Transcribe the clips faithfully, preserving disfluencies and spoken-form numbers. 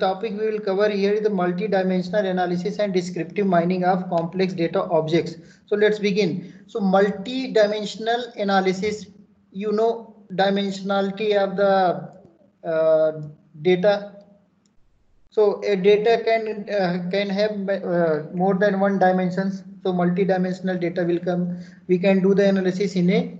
Topic we will cover here is the multi-dimensional analysis and descriptive mining of complex data objects. So let's begin. So multi-dimensional analysis, you know dimensionality of the uh, data. So a data can uh, can have uh, more than one dimensions. So multi-dimensional data will come. We can do the analysis in a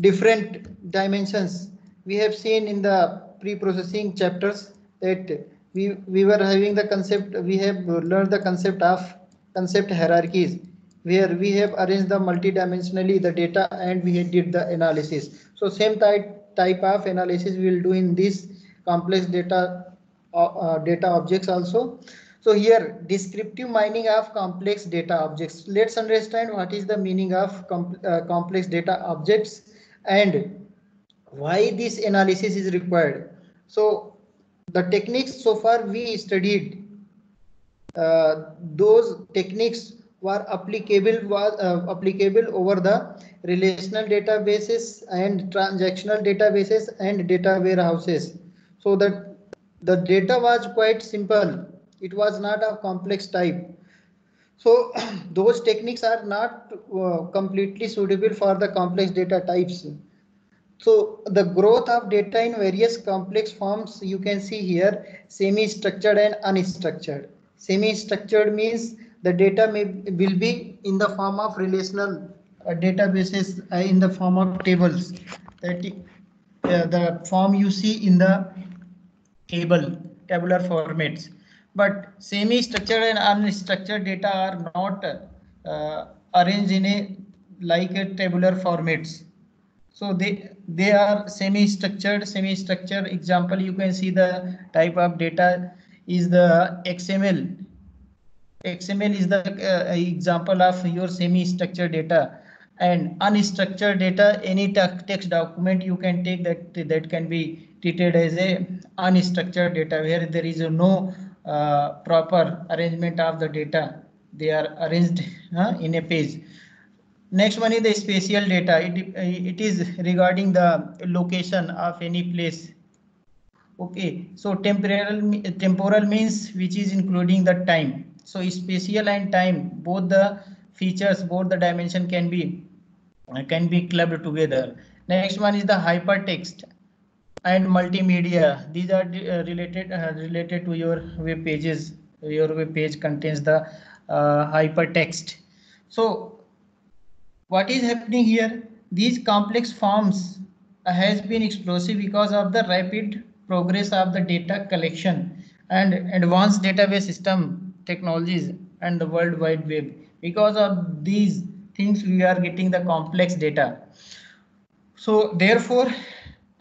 different dimensions. We have seen in the pre-processing chapters that we we were having the concept. We have learned the concept of concept hierarchies, where we have arranged the multi-dimensionally the data and we did the analysis. So same type type of analysis we will do in this complex data uh, uh, data objects also. So here descriptive mining of complex data objects. Let's understand what is the meaning of com uh, complex data objects and why this analysis is required. So the techniques so far we studied, uh, those techniques were applicable was uh, applicable over the relational databases and transactional databases and data warehouses. So that the data was quite simple. It was not a complex type. So those techniques are not uh, completely suitable for the complex data types. So the growth of data in various complex forms, you can see here, semi-structured and unstructured. Semi-structured means the data may will be in the form of relational uh, databases, uh, in the form of tables. That uh, the form you see in the table, tabular formats. But semi-structured and unstructured data are not uh, arranged in a like a tabular formats. So they they are semi-structured. Semi-structured example, you can see the type of data is the X M L. X M L is the uh, example of your semi-structured data, and unstructured data, any text document you can take that that can be treated as a unstructured data where there is no uh, proper arrangement of the data. They are arranged uh, in a page. Next one is the spatial data. It, it is regarding the location of any place. Okay, so temporal, temporal means which is including the time. So spatial and time, both the features, both the dimension can be can be clubbed together. Next one is the hypertext and multimedia. These are uh, related uh, related to your web pages. Your web page contains the uh, hypertext. So what is happening here? These complex forms has been explosive because of the rapid progress of the data collection and advanced database system technologies and the World Wide Web. Because of these things, we are getting the complex data. So therefore,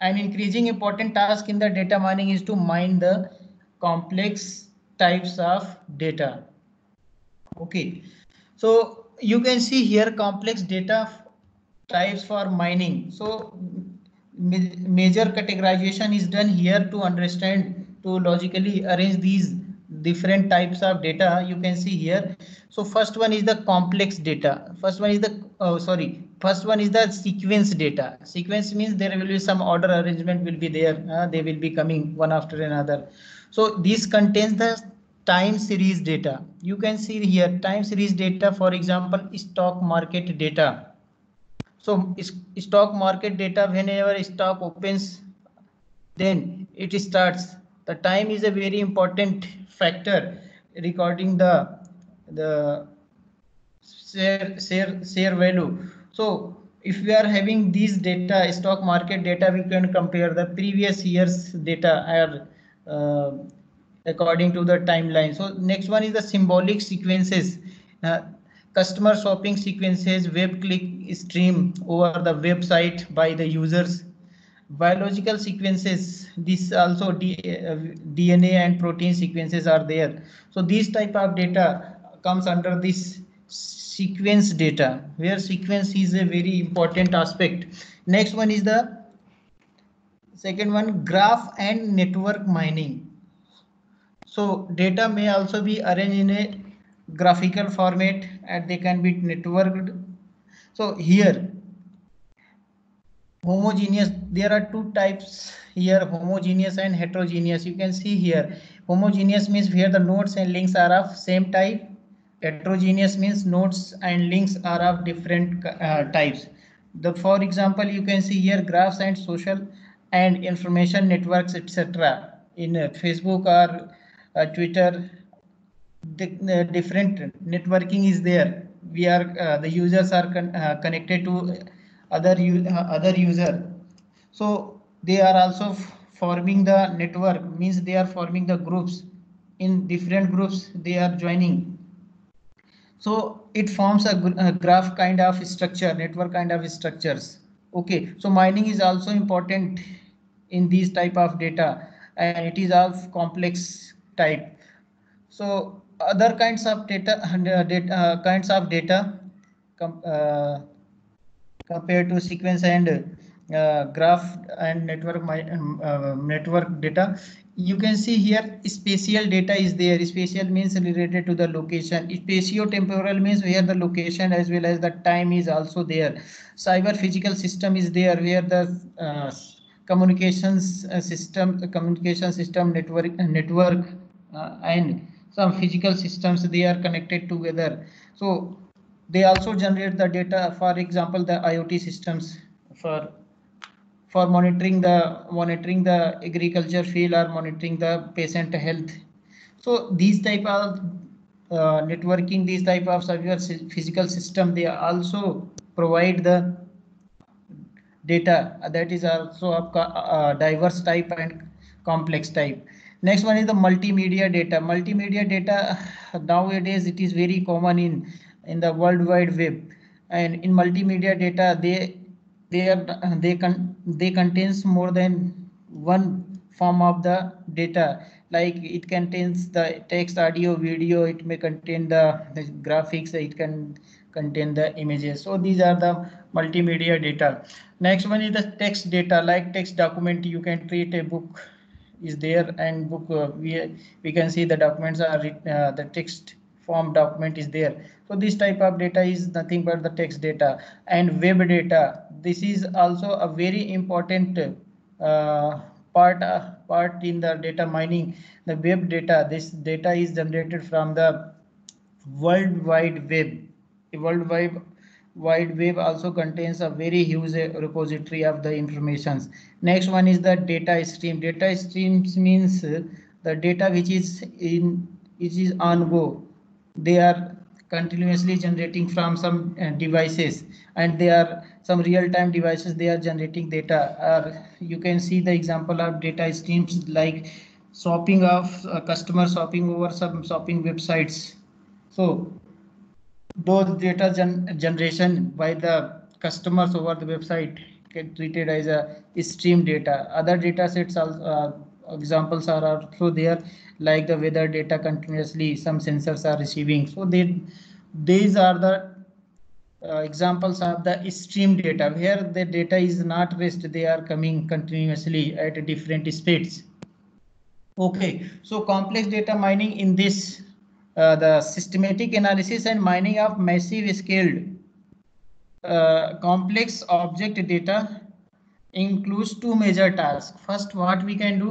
an increasing important task in the data mining is to mine the complex types of data. Okay, so you can see here complex data types for mining. So major categorization is done here to understand, to logically arrange these different types of data. You can see here. So first one is the complex data. First one is the oh, sorry. First one is the sequence data. Sequence means there will be some order arrangement will be there. Uh, they will be coming one after another. So this contains the time series data. You can see here time series data, for example, stock market data. So stock market data, whenever stock opens, then it starts. The time is a very important factor regarding the the share share share value. So if we are having these data, stock market data, we can compare the previous year's data or uh, according to the timeline. So next one is the symbolic sequences, uh, customer shopping sequences, web click stream over the website by the users, biological sequences. This also D, uh, D N A and protein sequences are there. So these type of data comes under this sequence data, where sequence is a very important aspect. Next one is the second one, graph and network mining. So data may also be arranged in a graphical format and they can be networked. So here homogeneous, there are two types here, homogeneous and heterogeneous. You can see here Homogeneous means here the nodes and links are of same type. Heterogeneous means nodes and links are of different uh, types. The for example you can see here graphs and social and information networks et cetera. In uh, Facebook or uh, Twitter, the, uh, different networking is there. We are uh, the users are con uh, connected to other u uh, other user. So they are also forming the network, means they are forming the groups. In different groups they are joining. So it forms a, a graph kind of structure, network kind of structures. Okay, so mining is also important in these type of data, and it is of complex type. So other kinds of data, uh, data uh, kinds of data com uh, compared to sequence and uh, graph and network uh, network data. You can see here spatial data is there. Spatial means related to the location. Spatiotemporal means where the location as well as the time is also there. Cyber physical system is there, where the uh, communications system, communication system network, network uh, and some physical systems, they are connected together. So they also generate the data, for example the IoT systems for for monitoring the monitoring the agriculture field or monitoring the patient health. So these type of uh, networking, these type of cyber physical system, they also provide the data that is also of uh, diverse type and complex type. Next one is the multimedia data. Multimedia data nowadays it is very common in in the World Wide Web, and in multimedia data they they are they can they contains more than one form of the data. Like it contains the text, audio, video. It may contain the, the graphics. It can contain the images. So these are the multimedia data. Next one is the text data, like text document. You can treat a book is there, and book uh, we we can see the documents are uh, the text form document is there. So this type of data is nothing but the text data. And web data, this is also a very important uh, part uh, part in the data mining. The web data, this data is generated from the World Wide Web. The World Wide Wide Web also contains a very huge repository of the informations. Next one is the data stream. Data streams means the data which is in which is on go. They are continuously generating from some devices, and they are some real-time devices. They are generating data. Uh, you can see the example of data streams like shopping of uh, customer shopping over some shopping websites. So those data gen generation by the customers over the website get treated as a stream data. Other data sets also, uh, examples are also there, like the weather data continuously some sensors are receiving. So they, these are the uh, examples of the stream data, where the data is not rest, they are coming continuously at different speeds. Okay, so complex data mining in this Uh, the systematic analysis and mining of massive scaled uh, complex object data includes two major tasks. First, what we can do,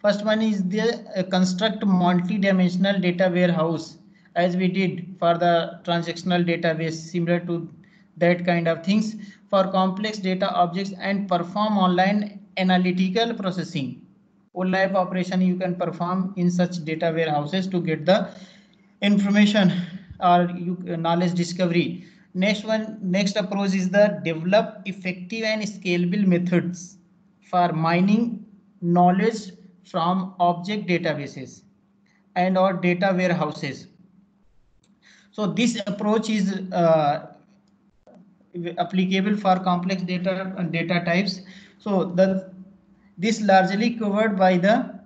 first one is the uh, construct multi-dimensional data warehouse, as we did for the transactional database, similar to that kind of things for complex data objects, and perform online analytical processing. O LAP operation you can perform in such data warehouses to get the information or you, uh, knowledge discovery. Next one, next approach is the develop effective and scalable methods for mining knowledge from object databases and or data warehouses. So this approach is uh, applicable for complex data and data types. So the this largely covered by the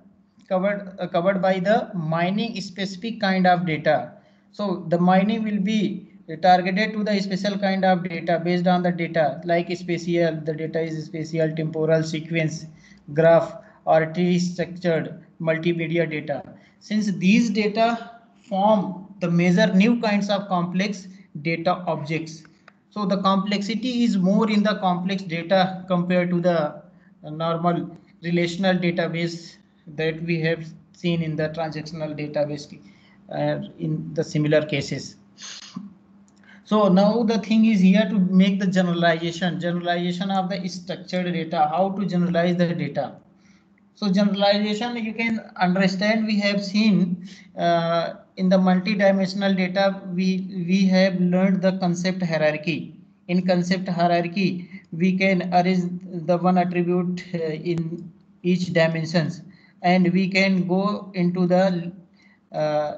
Covered, uh, covered by the mining specific kind of data. So the mining will be targeted to the special kind of data based on the data, like spatial, the data is spatial, temporal, sequence, graph, or tree structured multimedia data. Since these data form the major new kinds of complex data objects, so the complexity is more in the complex data compared to the normal relational database that we have seen in the transactional database uh, in the similar cases. So now the thing is here to make the generalization, generalization of the structured data, how to generalize the data. So generalization, you can understand, we have seen uh, in the multi-dimensional data, we, we have learned the concept hierarchy. In concept hierarchy, we can arrange the one attribute uh, in each dimensions, and we can go into the, uh,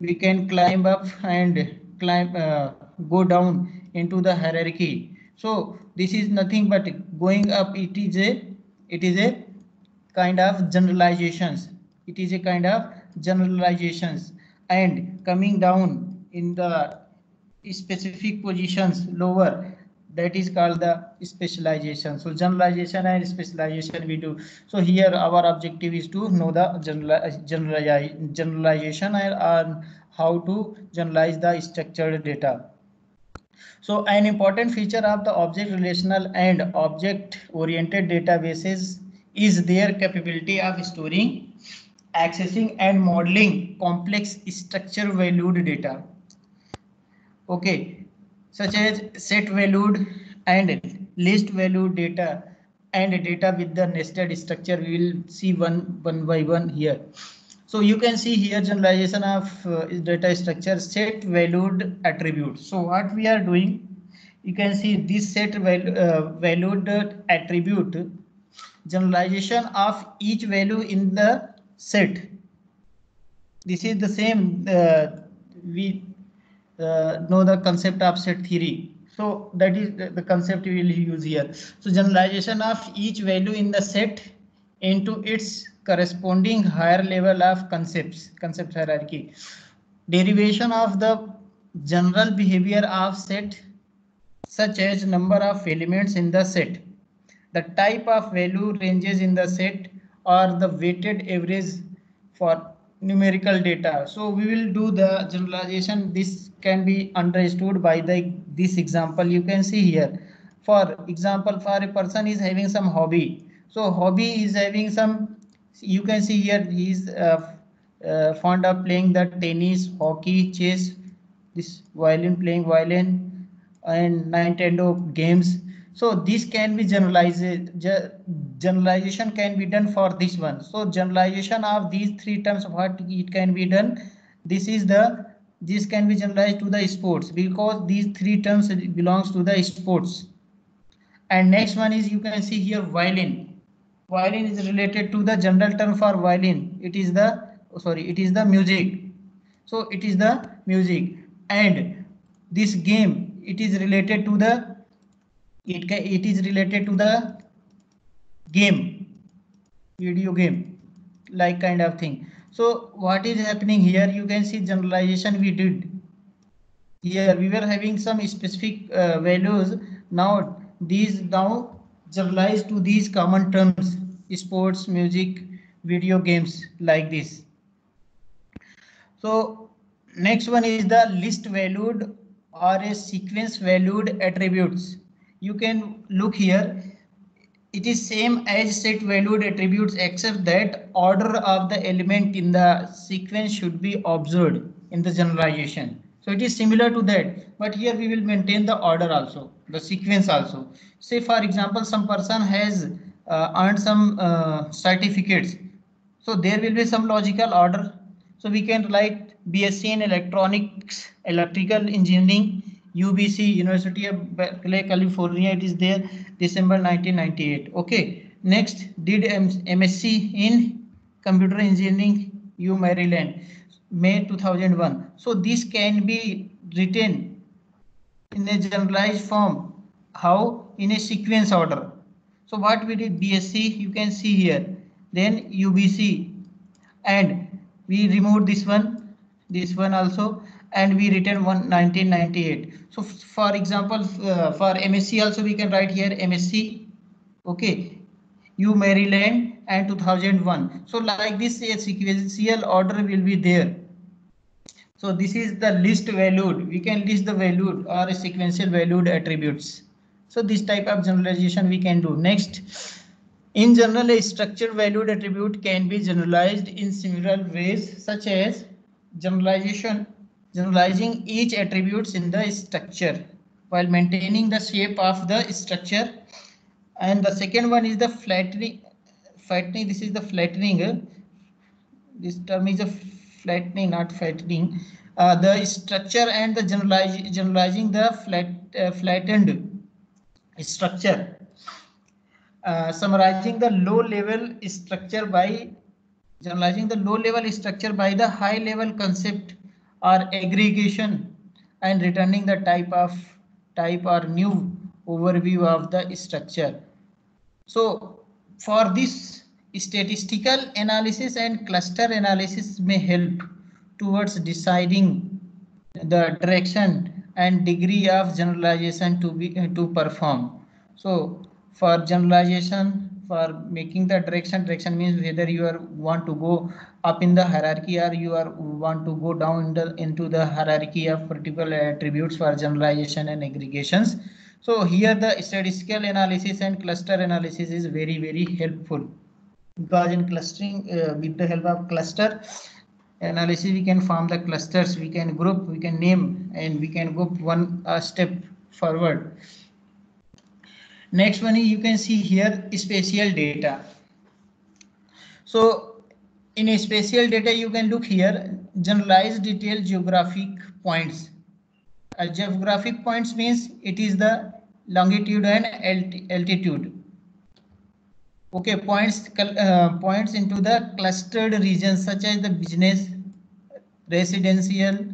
we can climb up and climb, uh, go down into the hierarchy. So this is nothing but going up, it is a, it is a kind of generalizations. It is a kind of generalizations, and coming down in the specific positions lower, that is called the specialization. So generalization and specialization we do. So here our objective is to know the general, general, generalization and uh, how to generalize the structured data. So an important feature of the object relational and object oriented databases is their capability of storing, accessing and modeling complex structure valued data. Okay, such as set valued and list valued data and data with the nested structure. We will see one, one by one here. So you can see here generalization of uh, data structure set valued attributes. So what we are doing, you can see this set val uh, valued attribute, generalization of each value in the set. This is the same uh, we Uh, know the concept of set theory. So that is the, the concept we will use here. So generalization of each value in the set into its corresponding higher level of concepts, concept hierarchy. Derivation of the general behavior of set, such as number of elements in the set, the type of value ranges in the set, or the weighted average for numerical data. So we will do the generalization. This can be understood by the this example you can see here. For example, for a person is having some hobby. So hobby is having some, you can see here he is uh, uh, fond of playing the tennis, hockey, chess, this violin, playing violin and Nintendo games. So this can be generalized, generalization can be done for this one. So generalization of these three terms, what it can be done, this is the, this can be generalized to the sports because these three terms belongs to the sports. And next one is, you can see here violin. Violin is related to the general term for violin. It is the, sorry, it is the music. So it is the music. And this game, it is related to the, It, can, it is related to the game, video game, like kind of thing. So what is happening here? You can see generalization we did. Here we were having some specific uh, values. Now these now generalized to these common terms, sports, music, video games, like this. So next one is the list valued or a sequence valued attributes. You can look here, it is same as set valued attributes except that order of the element in the sequence should be observed in the generalization. So it is similar to that, but here we will maintain the order also, the sequence also. Say for example, some person has uh, earned some uh, certificates. So there will be some logical order. So we can write B S c in electronics, electrical engineering, U B C, University of Berkeley, California, it is there, December nineteen ninety-eight. Okay, next did M S c in Computer Engineering, U Maryland, May two thousand one. So this can be written in a generalized form. How? In a sequence order. So what we did, B S c, you can see here, then U B C, and we removed this one, this one also, and we written one nineteen ninety-eight. So for example, uh, for M S c also we can write here M S c, okay, U Maryland and two thousand one. So like this, a sequential order will be there. So this is the list valued. We can list the valued or a sequential valued attributes. So this type of generalization we can do. Next, In general, a structure-valued attribute can be generalized in several ways, such as generalization, generalizing each attributes in the structure while maintaining the shape of the structure. And the second one is the flattening. Flattening. This is the flattening. This term is a flattening, not fattening. Uh, the structure and the generalize, generalizing the flat uh, flattened structure. Uh, summarizing the low-level structure by generalizing the low-level structure by the high-level concept or aggregation, and returning the type of type or new overview of the structure. So, for this, statistical analysis and cluster analysis may help towards deciding the direction and degree of generalization to be uh, to perform. So, for generalization, for making the direction, direction means whether you are want to go up in the hierarchy or you are want to go down in the, into the hierarchy of particular attributes for generalization and aggregations. So here the statistical analysis and cluster analysis is very, very helpful, because in clustering, uh, with the help of cluster analysis, we can form the clusters, we can group, we can name, and we can go one uh, step forward. Next one is, you can see here, spatial data. So in spatial data, you can look here, generalized detailed geographic points. Uh, geographic points means it is the longitude and alt altitude. Okay, points uh, points into the clustered regions such as the business, residential,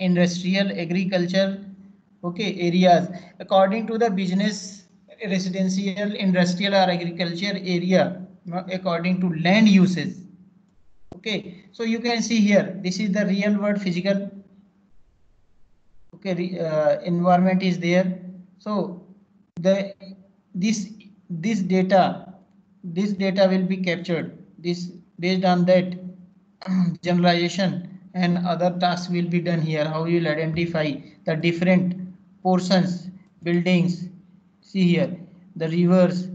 industrial, agriculture, okay, areas according to the business, residential, industrial or agriculture area, not according to land uses. Okay, so you can see here, this is the real world physical, okay, uh, environment is there. So the this this data this data will be captured. This based on that generalization and other tasks will be done here. How you will identify the different portions, buildings. See here, the rivers,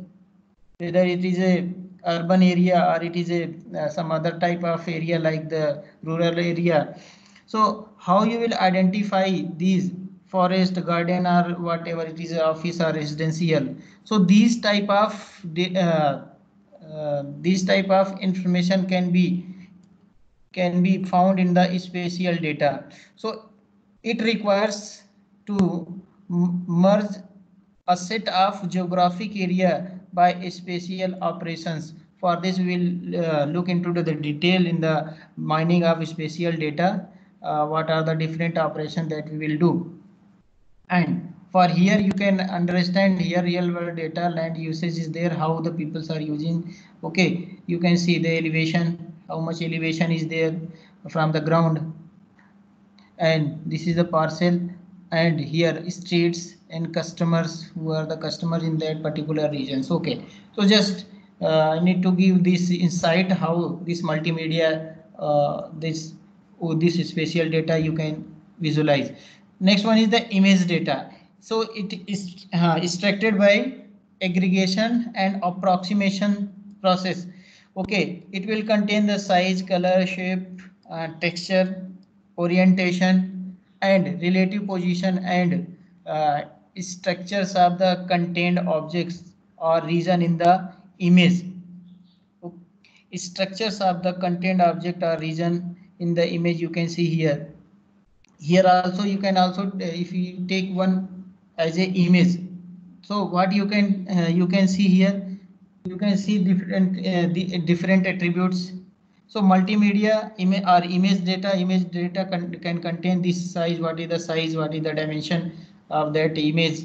whether it is a urban area or it is a uh, some other type of area like the rural area. So how you will identify these, forest, garden or whatever it is, office or residential. So these type of uh, uh, these type of information can be can be found in the spatial data. So it requires to merge a set of geographic area by spatial operations. For this, we will uh, look into the detail in the mining of spatial data. Uh, what are the different operations that we will do? And for here, you can understand here real world data, land usage is there, how the peoples are using. Okay, you can see the elevation, how much elevation is there from the ground. And this is the parcel, and here streets and customers, who are the customers in that particular regions. Okay, so just uh, need to give this insight how this multimedia, uh, this oh, this spatial data you can visualize. Next one is the image data. So it is uh, extracted by aggregation and approximation process. Okay, it will contain the size, color, shape, uh, texture, orientation, and relative position and uh, structures of the contained objects or region in the image. Okay. Structures of the contained object or region in the image you can see here. Here also you can also, if you take one as a image, so what you can uh, you can see here, you can see different uh, the different attributes. So multimedia image or image data, image data can, can contain this size, what is the size, what is the dimension of that image.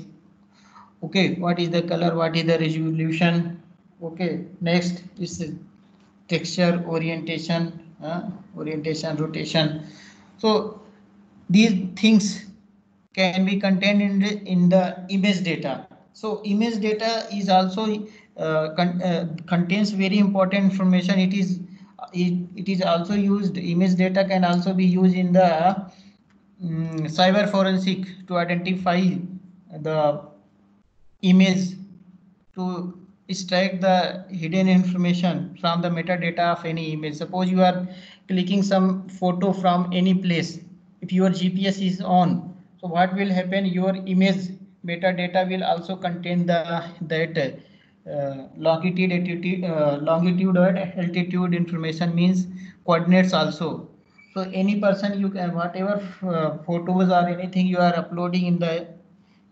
Okay, what is the color, what is the resolution. Okay, next is texture, orientation, uh, orientation, rotation. So these things can be contained in the, in the image data. So image data is also uh, con uh, contains very important information. It is it, it is also used. Image data can also be used in the uh, um, cyber forensic to identify the image, to extract the hidden information from the metadata of any image. Suppose you are clicking some photo from any place. If your G P S is on, so what will happen? Your image metadata will also contain the that uh, longitude, altitude, uh, longitude or altitude information, means coordinates also. So any person, you can, whatever uh, photos or anything you are uploading in the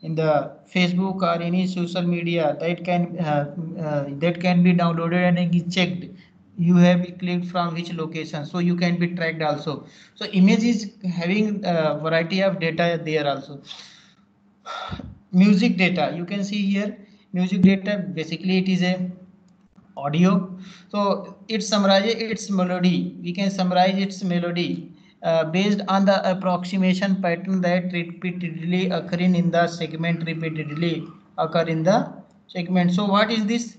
in the Facebook or any social media, that can uh, uh, that can be downloaded and is checked. You have clicked from which location, so you can be tracked also. So image is having a variety of data there also. Music data, you can see here. Music data, basically it is a audio. So it summarizes its melody. We can summarize its melody uh, based on the approximation pattern that repeatedly occurring in the segment, repeatedly occur in the segment. So what is this?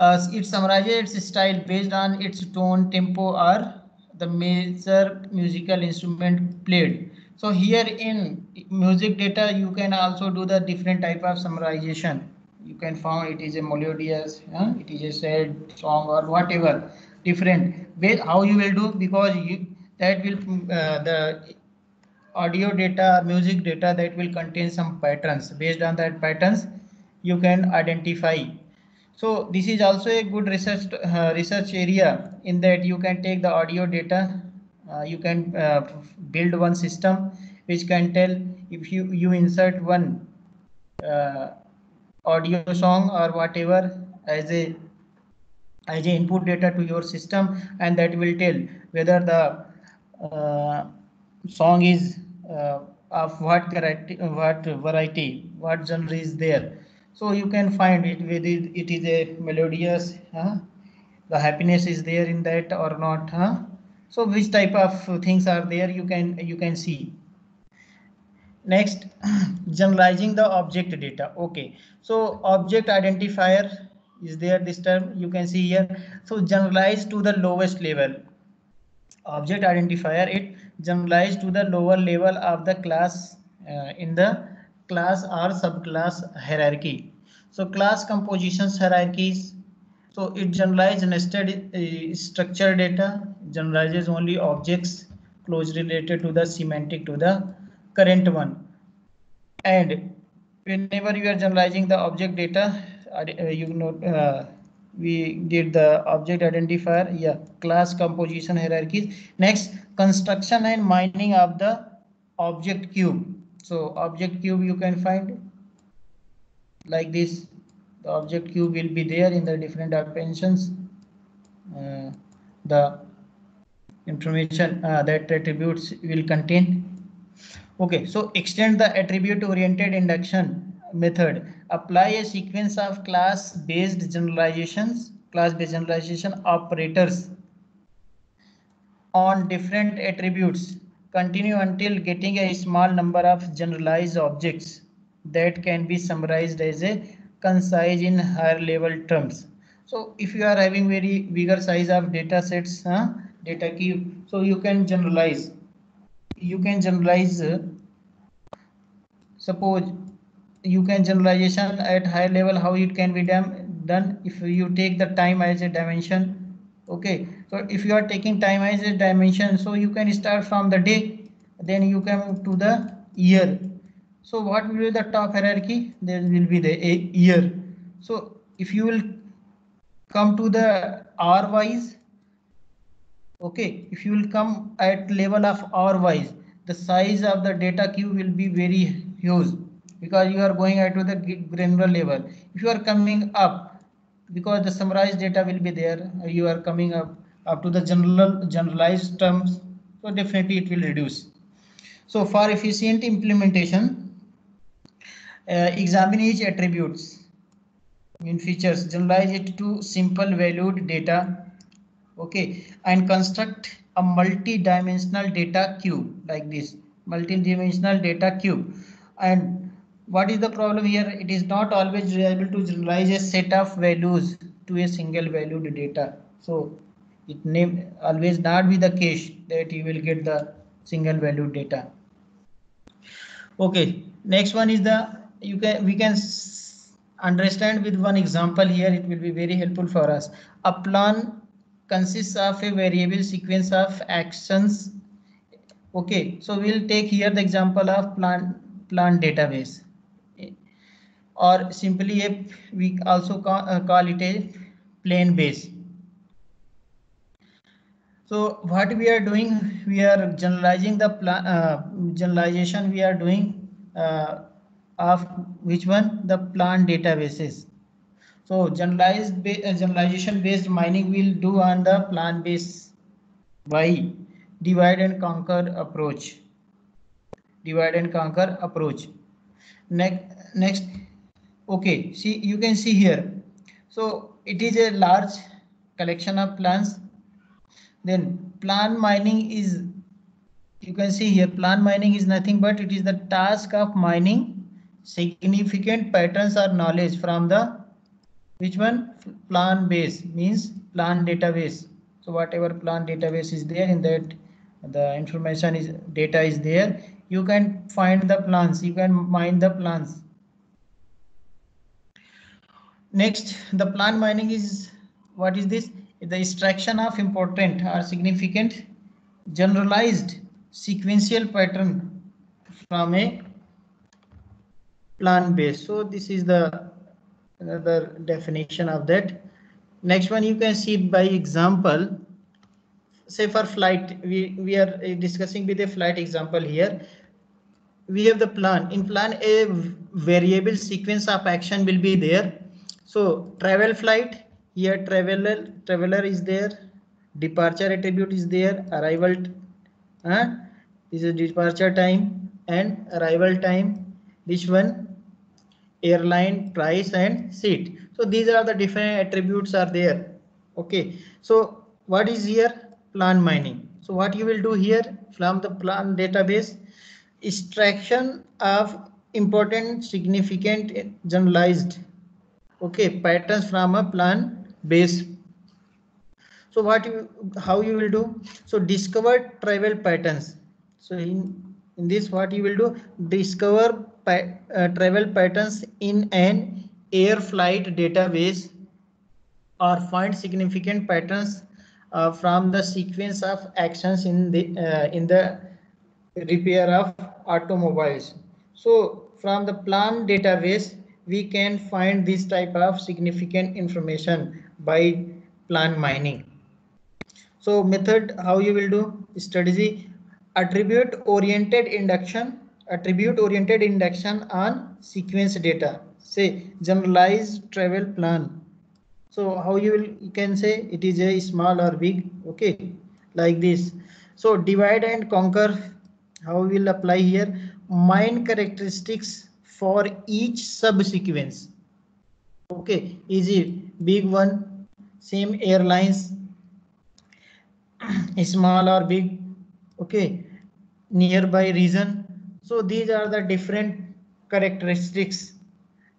Uh, it summarizes its style based on its tone, tempo, or the major musical instrument played. So here in music data, you can also do the different type of summarization. You can find it is a melodious, huh? It is a sad song or whatever, different. Based how you will do, because you, that will uh, the audio data, music data, that will contain some patterns. Based on that patterns, you can identify. So this is also a good research uh, research area, in that you can take the audio data, uh, you can uh, build one system which can tell if you you insert one uh, audio song or whatever as a as a input data to your system, and that will tell whether the uh, song is uh, of what variety, what variety, what genre is there. So you can find it whether it is a melodious, huh? The happiness is there in that or not, huh? So which type of things are there, you can you can see. Next, generalizing the object data. Okay, so object identifier is there, this term you can see here. So generalize to the lowest level. Object identifier, it generalized to the lower level of the class uh, in the class or subclass hierarchy. So class compositions, hierarchies. So it generalizes nested uh, structure data, generalizes only objects closely related to the semantic to the current one. And whenever you are generalizing the object data, uh, you know uh, we did the object identifier, yeah, class composition hierarchies. Next, construction and mining of the object cube. So object cube you can find like this. The object cube will be there in the different dimensions. Uh, the information uh, that attributes will contain. Okay, so extend the attribute oriented induction method. Apply a sequence of class based generalizations, class based generalization operators on different attributes. Continue until getting a small number of generalized objects that can be summarized as a concise in higher level terms. So if you are having very bigger size of data sets, huh, data cube, so you can generalize. You can generalize, uh, suppose you can generalization at high level, how it can be done, done if you take the time as a dimension. Okay, so if you are taking time as a dimension, so you can start from the day, then you come to the year. So what will be the top hierarchy? There will be the year. So if you will come to the hour wise, okay, if you will come at level of hour wise, the size of the data cube will be very huge, because you are going at to the granular level. If you are coming up, because the summarized data will be there, you are coming up up to the general generalized terms, so definitely it will reduce. So for efficient implementation, uh, examine each attributes in features, generalize it to simple valued data, okay, and construct a multi-dimensional data cube like this, multi-dimensional data cube. And what is the problem here? It is not always reliable to generalize a set of values to a single valued data. So it may always not be the case that you will get the single valued data. Okay, next one is the, you can we can understand with one example here, it will be very helpful for us. A plan consists of a variable sequence of actions. Okay, so we'll take here the example of plan plan database, or simply a, we also call, uh, call it a plan base. So what we are doing, we are generalizing the plan, uh, generalization we are doing uh, of which one? The plan databases. So generalized ba uh, generalization based mining will do on the plan base by divide and conquer approach. Divide and conquer approach. Next, next. Okay, see, you can see here. So it is a large collection of plans. Then plan mining is, you can see here, plan mining is nothing but it is the task of mining significant patterns or knowledge from the which one? Plan base, means plan database. So whatever plan database is there, in that the information is, data is there, you can find the plans, you can mine the plans. Next, the plan mining is, what is this? The extraction of important or significant generalized sequential pattern from a plan base. So this is the another definition of that. Next one, you can see by example, say for flight, we, we are discussing with a flight example here. We have the plan. In plan, a variable sequence of action will be there. So travel flight, here traveler traveler is there, departure attribute is there, arrival, huh? This is departure time and arrival time, this one, airline, price and seat. So these are the different attributes are there. Okay, so what is here? Plan mining. So what you will do here, from the plan database, extraction of important, significant, generalized, okay, patterns from a plan base. So what you, how you will do? So discover travel patterns. So in, in this, what you will do? Discover pa uh, travel patterns in an air flight database, or find significant patterns uh, from the sequence of actions in the uh, in the repair of automobiles. So from the plan database, we can find this type of significant information by plan mining. So method, how you will do? Strategy, attribute oriented induction, attribute oriented induction on sequence data, say generalized travel plan. So how you will, you can say it is a small or big, okay, like this. So divide and conquer, how we will apply here? Mine characteristics for each subsequence. Okay, easy, big one, same airlines, small or big, okay, nearby region. So these are the different characteristics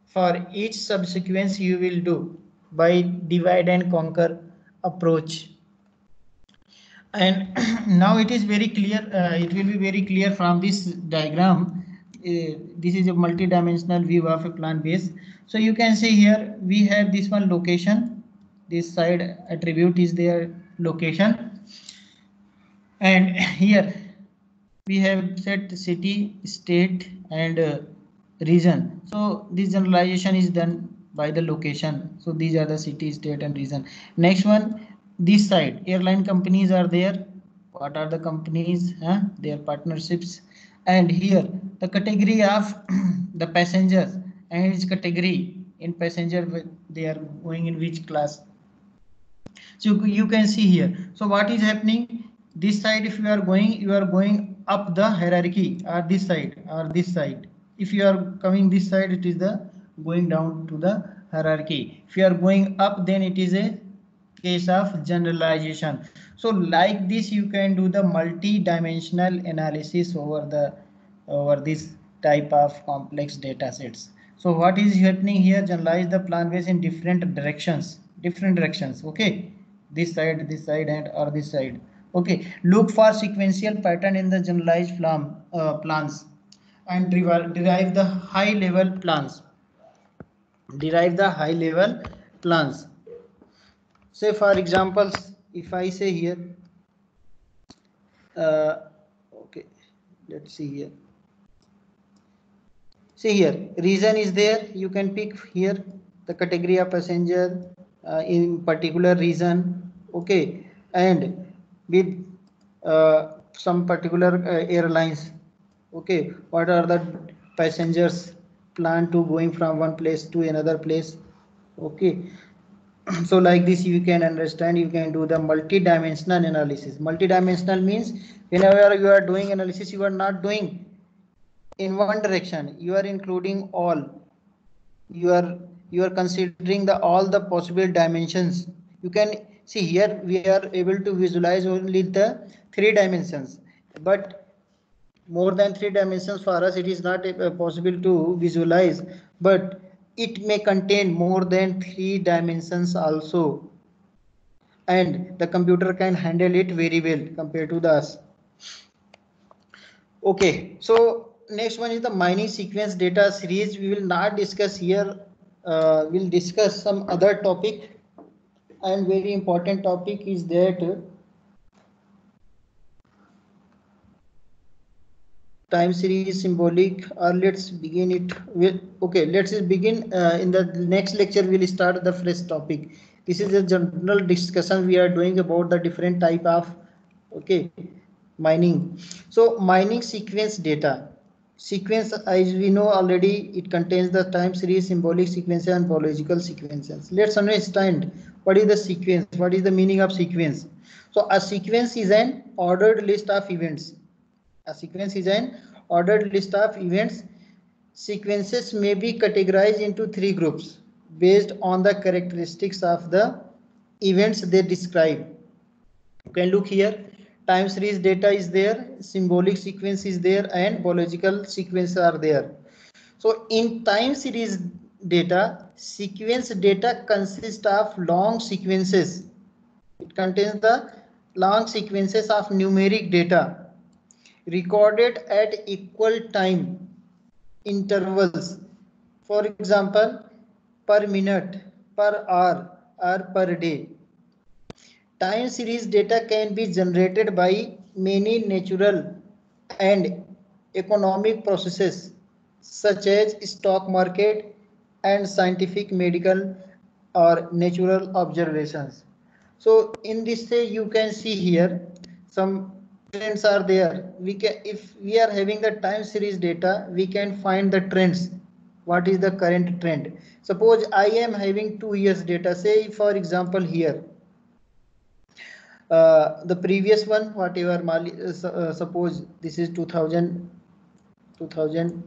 for each subsequence you will do by divide and conquer approach. And now it is very clear, uh, it will be very clear from this diagram. Uh, this is a multi-dimensional view of a plan base. So you can see here we have this one location, this side attribute is their location, and here we have set city, state and uh, region. So this generalization is done by the location. So these are the city, state and region. Next one, this side airline companies are there, what are the companies, huh? Their partnerships. And here the category of the passengers and its category in passenger, they are going in which class. So you can see here. So what is happening? This side, if you are going, you are going up the hierarchy, or this side, or this side. If you are coming this side, it is the going down to the hierarchy. If you are going up, then it is a case of generalization. So like this, you can do the multi-dimensional analysis over the over this type of complex data sets. So what is happening here? Generalize the plan base in different directions, different directions. Okay, this side, this side, and or this side. Okay, look for sequential pattern in the generalized plan uh, plans, and derive, derive the high-level plans. derive the high level plans. Say for example, if I say here, uh, okay, let's see here. See here, region is there. You can pick here the category of passenger uh, in particular region. Okay, and with uh, some particular uh, airlines. Okay, what are the passengers plan to going from one place to another place? Okay, so like this you can understand, you can do the multi-dimensional analysis. Multi-dimensional means whenever you are doing analysis, you are not doing in one direction, you are including all, you are you are considering the all the possible dimensions. You can see here we are able to visualize only the three dimensions, but more than three dimensions for us it is not uh, possible to visualize, but it may contain more than three dimensions also, and the computer can handle it very well compared to us. Okay, so next one is the mining sequence data series. We will not discuss here, uh, we'll discuss some other topic, and very important topic is that uh, time series symbolic, or let's begin it with okay let's just begin uh, in the next lecture we'll start the fresh topic. This is a general discussion we are doing about the different type of okay mining. So mining sequence data sequence, as we know already, it contains the time series, symbolic sequences and biological sequences. Let's understand what is the sequence, what is the meaning of sequence. So a sequence is an ordered list of events. A sequence is an ordered list of events. Sequences may be categorized into three groups based on the characteristics of the events they describe. You can look here. Time series data is there, symbolic sequence is there, and biological sequences are there. So in time series data, sequence data consists of long sequences. It contains the long sequences of numeric data recorded at equal time intervals, for example per minute, per hour, or per day. Time series data can be generated by many natural and economic processes such as stock market and scientific, medical, or natural observations. So in this way you can see here some trends are there. We can, if we are having the time series data, we can find the trends. What is the current trend? Suppose I am having two years data. Say for example here, uh, the previous one, whatever. Uh, suppose this is two thousand, two thousand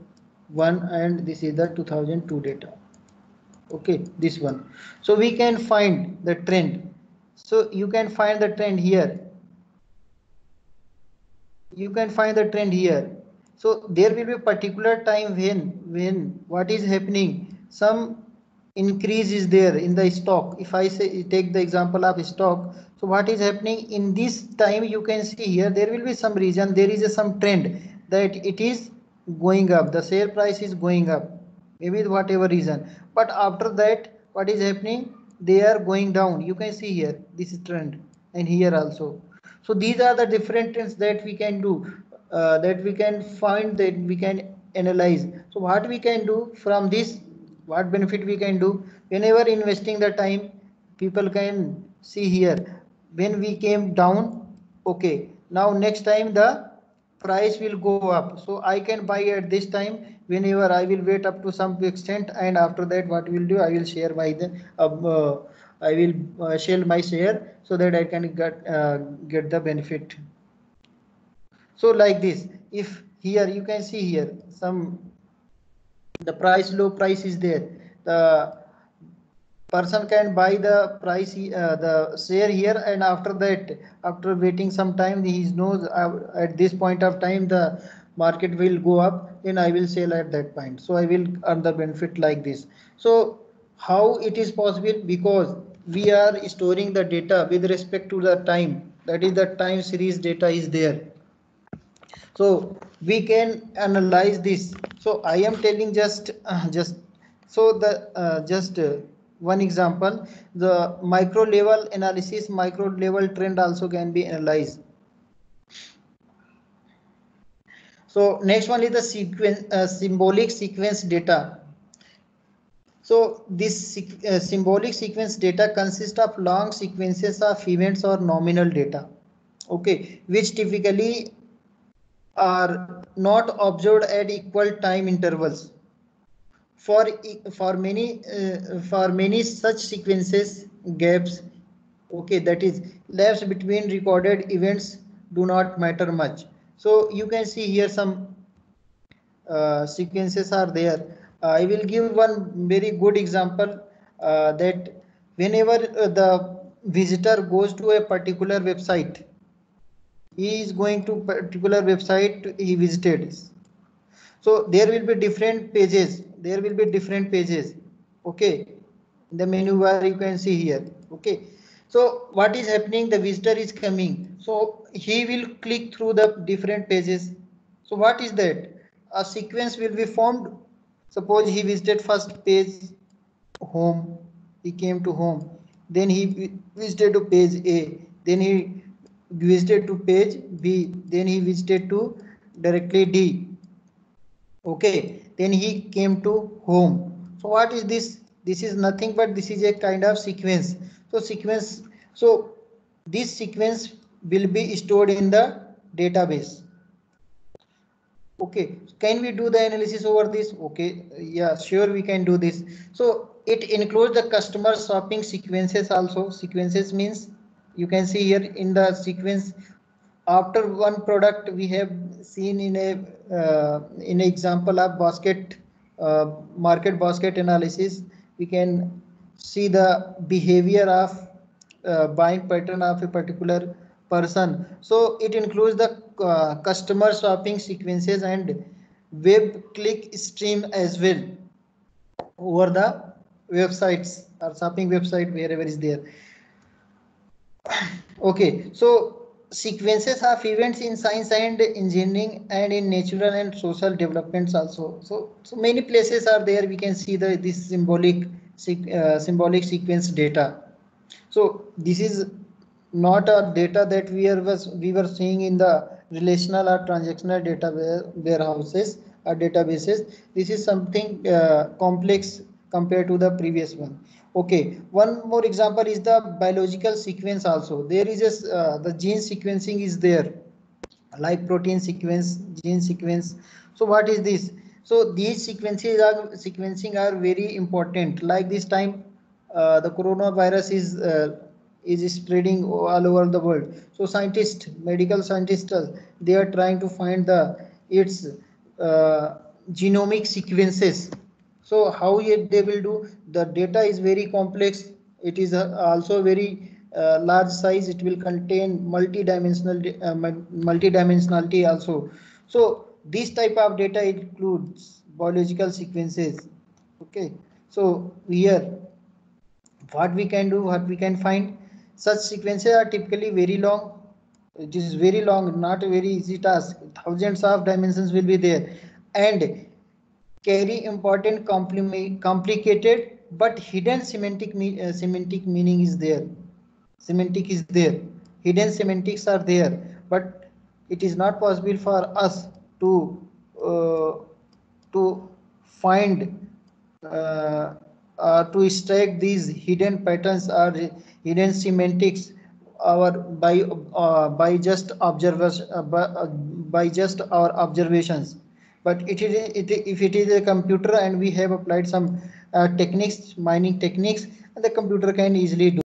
one, and this is the two thousand two data. Okay, this one. So we can find the trend. So you can find the trend here. You can find the trend here. So there will be a particular time when, when what is happening, some increase is there in the stock. If I say take the example of stock, so what is happening in this time, you can see here there will be some reason, there is a, some trend that it is going up, the share price is going up, maybe whatever reason. But after that, what is happening? They are going down. You can see here this is trend, and here also. So these are the different trends that we can do, uh, that we can find, that we can analyze. So what we can do from this, what benefit we can do, whenever investing the time, people can see here, when we came down, okay, now next time the price will go up. So I can buy at this time, whenever I will wait up to some extent, and after that what we will do, I will share by the, uh, uh, I will uh, sell my share so that I can get uh, get the benefit. So like this, if here you can see here some the price low price is there, the person can buy the price uh, the share here, and after that, after waiting some time, he knows uh, at this point of time the market will go up, then I will sell at that point. So I will earn the benefit like this. So how it is possible? Because we are storing the data with respect to the time, that is the time series data is there, so we can analyze this. So I am telling just uh, just So the uh, just uh, one example, the micro level analysis, micro level trend also can be analyzed. So next one is the sequence, uh, symbolic sequence data. So this uh, symbolic sequence data consists of long sequences of events or nominal data, okay, which typically are not observed at equal time intervals. For for many uh, for many such sequences, gaps, okay, that is lapse between recorded events do not matter much. So you can see here some uh, sequences are there. Uh, I will give one very good example uh, that whenever uh, the visitor goes to a particular website, he is going to particular website he visited. So there will be different pages. There will be different pages. Okay, the menu bar you can see here. Okay, so what is happening? The visitor is coming. So he will click through the different pages. So what is that? A sequence will be formed. Suppose he visited first page home. He came to home. Then he visited to page A. Then he visited to page B. Then he visited to directly D. Okay, then he came to home. So what is this? This is nothing but this is a kind of sequence. So sequence. So this sequence will be stored in the database. Okay, can we do the analysis over this? Okay, yeah, sure, we can do this. So it includes the customer shopping sequences also. Sequences means you can see here in the sequence. After one product, we have seen in a uh, in example of basket uh, market basket analysis, we can see the behavior of uh, buying pattern of a particular person. So it includes the uh, customer shopping sequences and web click stream as well over the websites or shopping website wherever is there. Okay, so sequences of events in science and engineering and in natural and social developments also. So, so many places are there. We can see the this symbolic uh, symbolic sequence data. So this is not a data that we are was we were seeing in the relational or transactional data warehouses or databases. This is something uh, complex compared to the previous one. Okay, one more example is the biological sequence also. There is a, uh, the gene sequencing is there, like protein sequence, gene sequence. So what is this? So these sequences are sequencing are very important. Like this time, uh, the coronavirus is uh, is spreading all over the world. So scientists, medical scientists, they are trying to find the its uh, genomic sequences. So how it they will do? The data is very complex. It is also very uh, large size. It will contain multi-dimensional uh, multi-dimensionality also. So this type of data includes biological sequences. Okay. So here, what we can do, what we can find, such sequences are typically very long. It is very long, not a very easy task. Thousands of dimensions will be there, and carry important complicated but hidden semantic me uh, semantic meaning is there. Semantic is there. Hidden semantics are there, but it is not possible for us to uh, to find uh, uh, to extract these hidden patterns or hidden semantics our by uh, by just observers uh, by, uh, by just our observations. But it is, it, if it is a computer and we have applied some uh, techniques, mining techniques, and the computer can easily do.